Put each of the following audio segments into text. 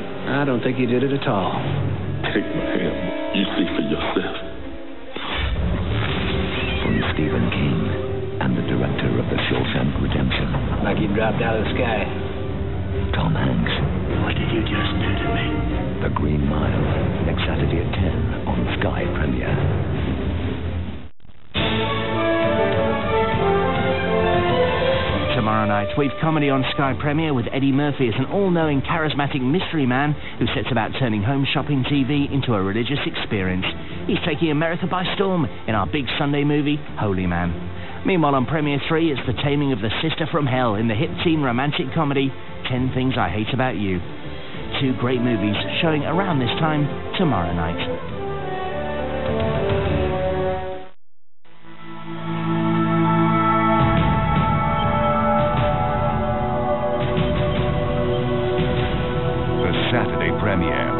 and I don't think he did it at all. Take my hand. You see for yourself. From Stephen King and the director of The Shawshank Redemption. Like he dropped out of the sky. Tom Hanks. What did you just do to me? The Green Mile, next Saturday at 10 on Sky Premier. Tomorrow night, we've comedy on Sky Premier with Eddie Murphy as an all-knowing, charismatic mystery man who sets about turning home shopping TV into a religious experience. He's taking America by storm in our big Sunday movie, Holy Man. Meanwhile, on Premier 3, it's the taming of the sister from hell in the hit teen romantic comedy, 10 Things I Hate About You. Two great movies showing around this time tomorrow night. Premier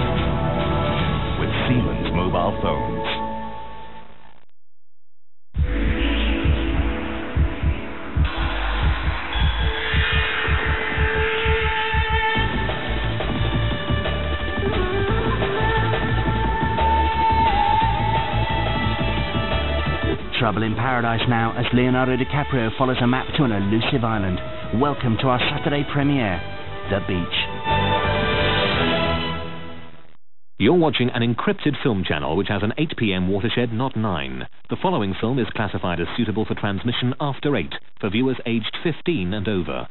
with Siemens Mobile Phones. Trouble in Paradise now as Leonardo DiCaprio follows a map to an elusive island. Welcome to our Saturday premiere, The Beach. You're watching an encrypted film channel which has an 8 PM watershed, not 9. The following film is classified as suitable for transmission after 8 for viewers aged 15 and over.